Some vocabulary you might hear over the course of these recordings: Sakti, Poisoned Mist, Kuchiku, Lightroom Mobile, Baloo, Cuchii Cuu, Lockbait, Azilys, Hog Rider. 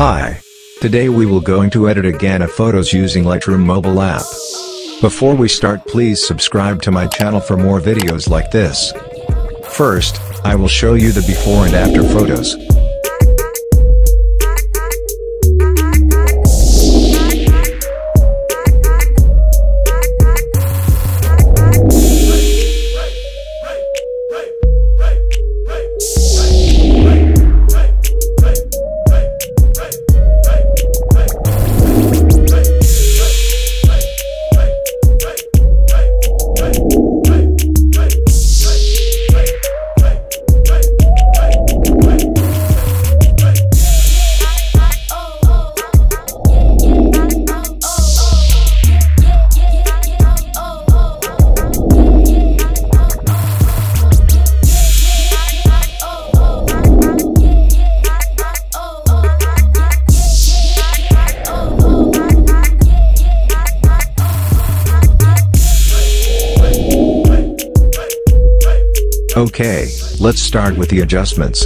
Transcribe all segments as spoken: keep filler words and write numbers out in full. Hi. Today we will going to edit again a photos using Lightroom mobile app. Before we start, please subscribe to my channel for more videos like this. First, I will show you the before and after photos. Okay, let's start with the adjustments.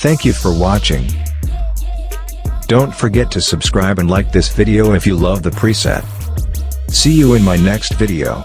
Thank you for watching. Don't forget to subscribe and like this video if you love the preset. See you in my next video.